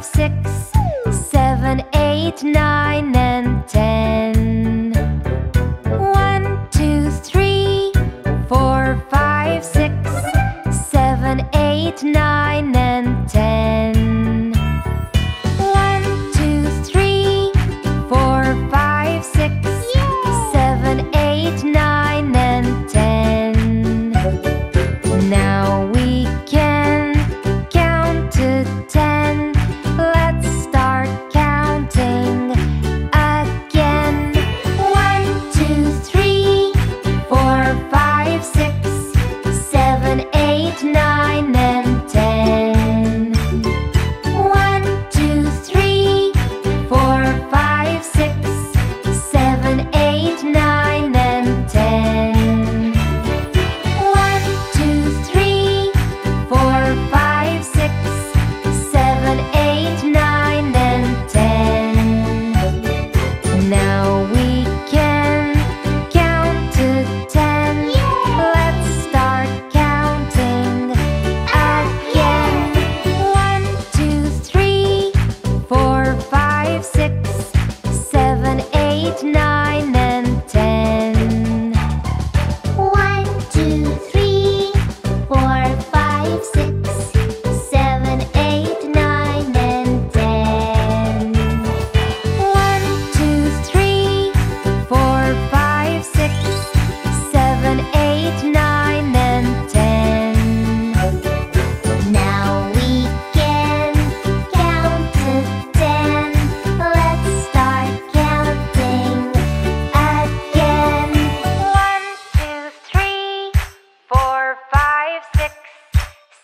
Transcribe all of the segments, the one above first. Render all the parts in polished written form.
5, 6, 7, 8, 9, and 10. 1, 2, 3, 4, 5, 6, 7, 8, 9, and 10. 1, 2, 3, 4, 5, 6, yeah. 7, 8, 9, and 10. Now we can count to 10. Let's start counting again. 1, 2, 3, 4, 5, 6. 7, 8, 9, and 10. 1, 2, 3, 4, 5, 6. 7, 8, 9, and 10. 1, 2, 3, 4, 5, 6. 7, 8, 9, and 10. Now we can count to 10. Yeah. Let's start counting.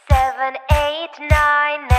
7, 8, 9.